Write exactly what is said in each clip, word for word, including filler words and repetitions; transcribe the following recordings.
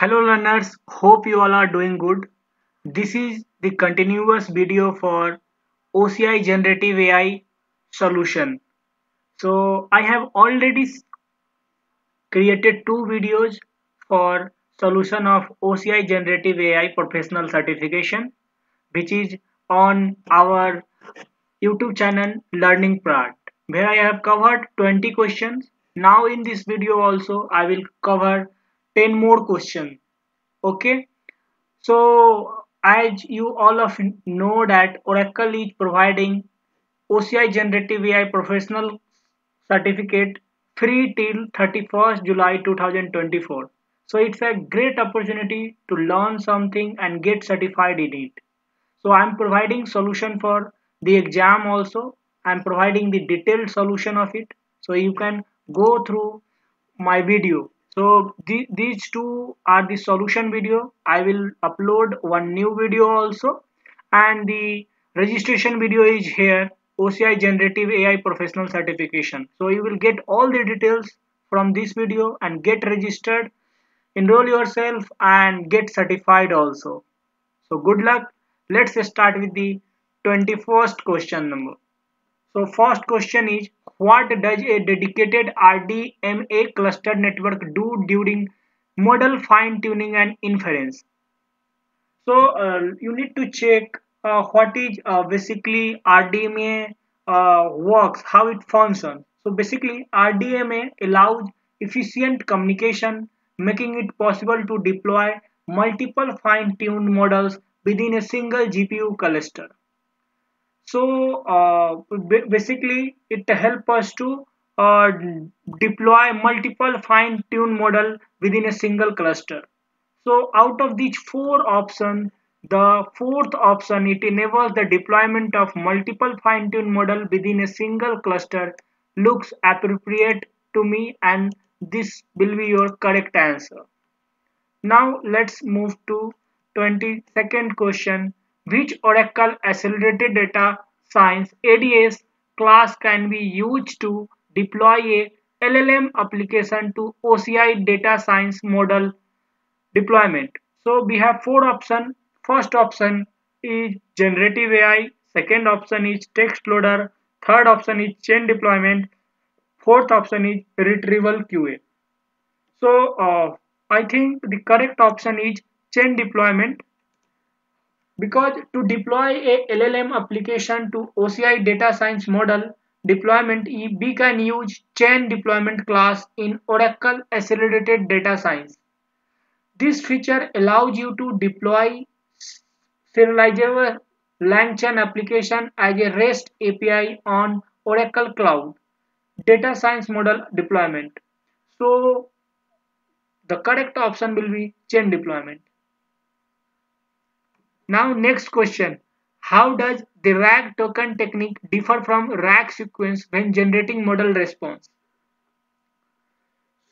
Hello learners, hope you all are doing good. This is the continuous video for O C I generative A I solution. So I have already created two videos for solution of O C I generative A I professional certification, which is on our YouTube channel LearningPlant, where I have covered twenty questions. Now in this video also I will cover ten more questions. Okay, so as you all of know that Oracle is providing O C I generative A I professional certificate free till thirty-first July two thousand twenty-four. So it's a great opportunity to learn something and get certified in it. So I'm providing solution for the exam also. I'm providing the detailed solution of it, so you can go through my video. So th these two are the solution video. I will upload one new video also, and the registration video is here, O C I generative A I professional certification. So you will get all the details from this video and get registered, enroll yourself and get certified also. So good luck. Let's start with the twenty-first question number. So first question is, what does a dedicated R D M A cluster network do during model fine-tuning and inference? So uh, you need to check uh, what is uh, basically R D M A uh, works, how it functions. So basically R D M A allows efficient communication, making it possible to deploy multiple fine-tuned models within a single G P U cluster. So uh, basically it helps us to uh, deploy multiple fine-tuned model within a single cluster. So out of these four options, the fourth option, it enables the deployment of multiple fine-tuned model within a single cluster, looks appropriate to me, and this will be your correct answer. Now let's move to twenty-second question. Which Oracle Accelerated Data Science A D S class can be used to deploy a L L M application to O C I data science model deployment? So we have four options. First option is generative A I. Second option is text loader. Third option is chain deployment. Fourth option is retrieval Q A. So uh, I think the correct option is chain deployment, because to deploy a L L M application to O C I data science model deployment, we can use chain deployment class in Oracle Accelerated Data Science. This feature allows you to deploy serializable LangChain application as a REST A P I on Oracle Cloud data science model deployment. So the correct option will be chain deployment. Now next question, how does the RAG token technique differ from RAG sequence when generating model response?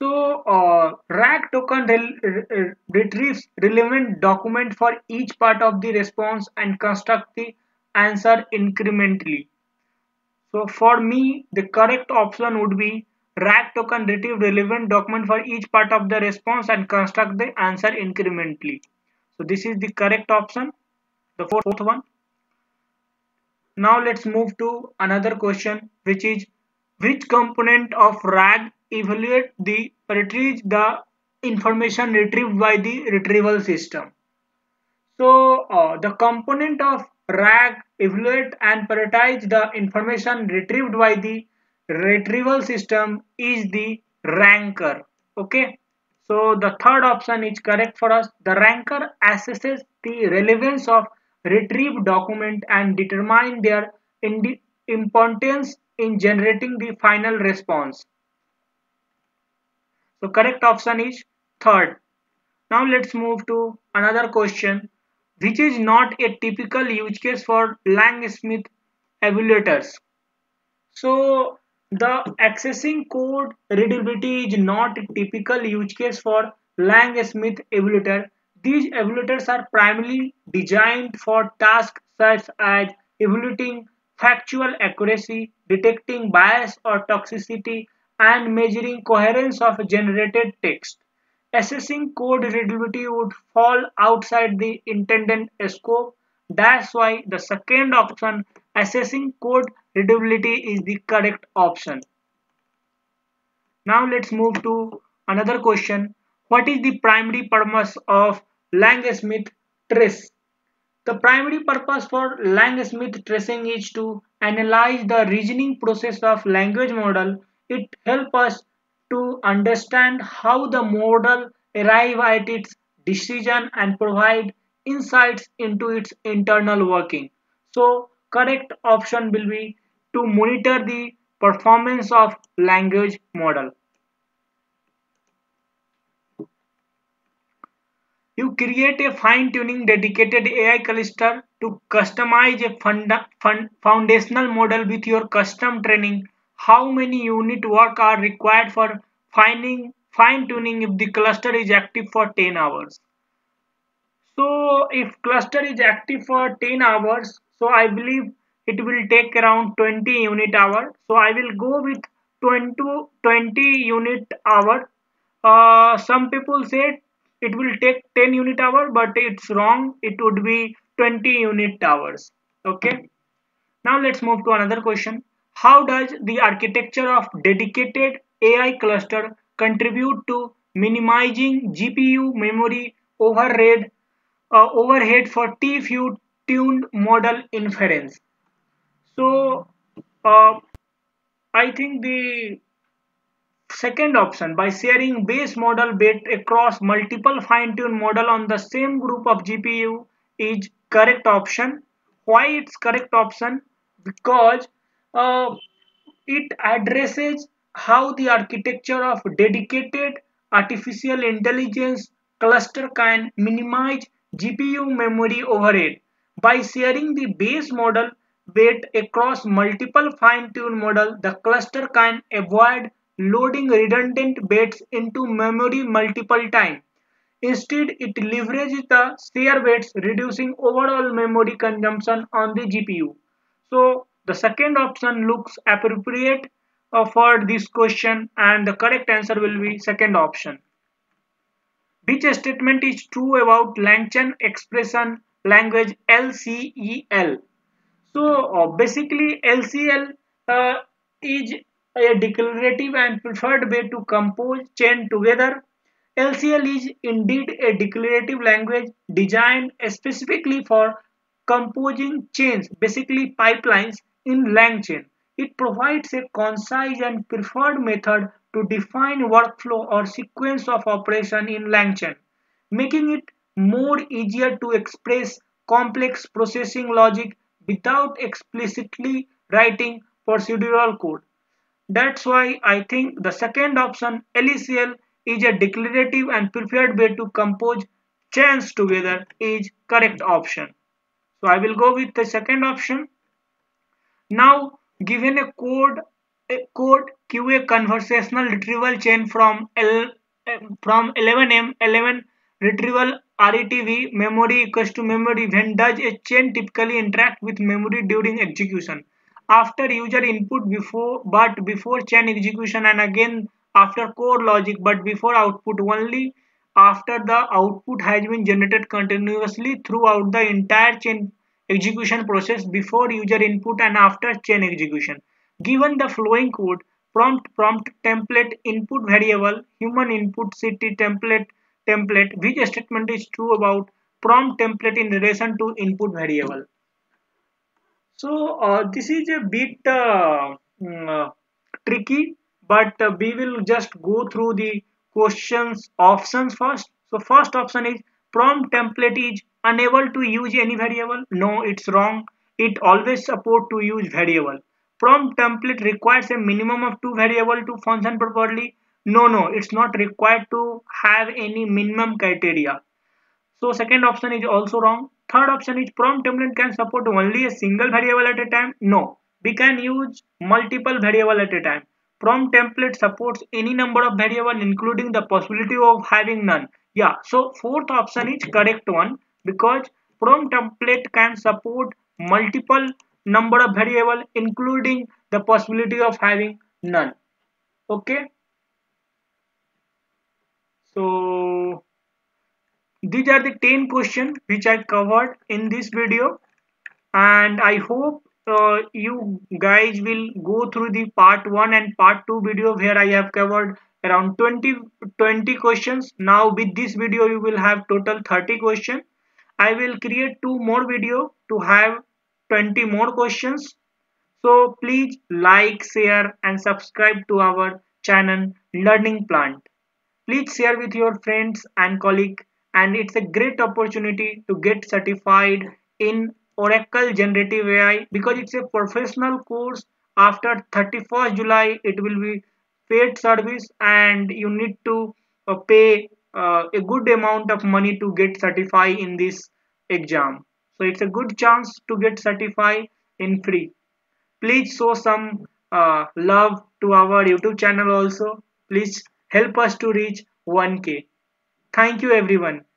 So uh, RAG token re retrieves relevant document for each part of the response and constructs the answer incrementally. So for me, the correct option would be RAG token retrieves relevant document for each part of the response and constructs the answer incrementally. So this is the correct option, the fourth one. Now let's move to another question, which is, which component of RAG evaluate the retrieves the information retrieved by the retrieval system? So uh, the component of RAG evaluate and prioritize the information retrieved by the retrieval system is the ranker. Okay, so the third option is correct for us. The ranker assesses the relevance of retrieved document and determine their importance in generating the final response. So correct option is third. Now let's move to another question, which is not a typical use case for LangSmith evaluators. So the accessing code readability is not a typical use case for LangSmith evaluator. These evaluators are primarily designed for tasks such as evaluating factual accuracy, detecting bias or toxicity, and measuring coherence of generated text. assessing co-derivativity would fall outside the intended scope. That's why the second option, assessing co-derivativity, is the correct option. Now let's move to another question. What is the primary purpose of LangSmith trace? The primary purpose for LangSmith tracing is to analyze the reasoning process of language model. It helps us to understand how the model arrives at its decision and provide insights into its internal working. So correct option will be to monitor the performance of language model. You create a fine-tuning dedicated A I cluster to customize a funda, fund, foundational model with your custom training. How many unit work are required for finding fine-tuning if the cluster is active for ten hours? So if cluster is active for ten hours, so I believe it will take around twenty unit hour. So I will go with twenty unit hour. Uh, some people say it will take ten unit hour, but it's wrong. It would be twenty unit hours. Okay. Now let's move to another question. How does the architecture of dedicated A I cluster contribute to minimizing G P U memory overhead, uh, overhead for T few tuned model inference? So uh, I think the second option, by sharing base model bit across multiple fine-tuned model on the same group of G P U, is correct option. Why it's correct option? Because uh, it addresses how the architecture of dedicated artificial intelligence cluster can minimize G P U memory overhead by sharing the base model bit across multiple fine-tuned model. The cluster can avoid loading redundant bits into memory multiple times. Instead, it leverages the share bits, reducing overall memory consumption on the G P U. So the second option looks appropriate uh, for this question, and the correct answer will be second option. Which statement is true about LangChain expression language L C E L? So uh, basically L C E L uh, is a declarative and preferred way to compose chain together. L C E L is indeed a declarative language designed specifically for composing chains, basically pipelines, in LangChain. It provides a concise and preferred method to define workflow or sequence of operation in LangChain, making it more easier to express complex processing logic without explicitly writing procedural code. That's why I think the second option, L C E L, is a declarative and preferred way to compose chains together, is correct option. So I will go with the second option. Now, given a code, a code Q A conversational retrieval chain from L, from eleven M eleven retrieval R E T V memory equals to memory, when does a chain typically interact with memory during execution? After user input, before but before chain execution, and again after core logic but before output. Only after the output has been generated continuously throughout the entire chain execution process, before user input and after chain execution. Given the flowing code, prompt prompt template input variable human input city template template, which statement is true about prompt template in relation to input variable? So uh, this is a bit uh, uh, tricky, but uh, we will just go through the questions options first. So first option is prompt template is unable to use any variable. No, it's wrong. It always supports to use variable. Prompt template requires a minimum of two variables to function properly. No, no, it's not required to have any minimum criteria. So second option is also wrong. Third option is prompt template can support only a single variable at a time. No, we can use multiple variable at a time. Prompt template supports any number of variables, including the possibility of having none. Yeah, so fourth option is correct one, because prompt template can support multiple number of variables, including the possibility of having none. Okay. So these are the ten questions which I covered in this video, and I hope uh, you guys will go through the part one and part two video where I have covered around twenty questions. Now with this video you will have total thirty questions. I will create two more video to have twenty more questions. So please like, share and subscribe to our channel LearningPlant. Please share with your friends and colleagues, and it's a great opportunity to get certified in Oracle Generative A I because it's a professional course. After thirty-first July it will be paid service and you need to uh, pay uh, a good amount of money to get certified in this exam. So it's a good chance to get certified in free. Please show some uh, love to our YouTube channel also. Please help us to reach one K. Thank you everyone.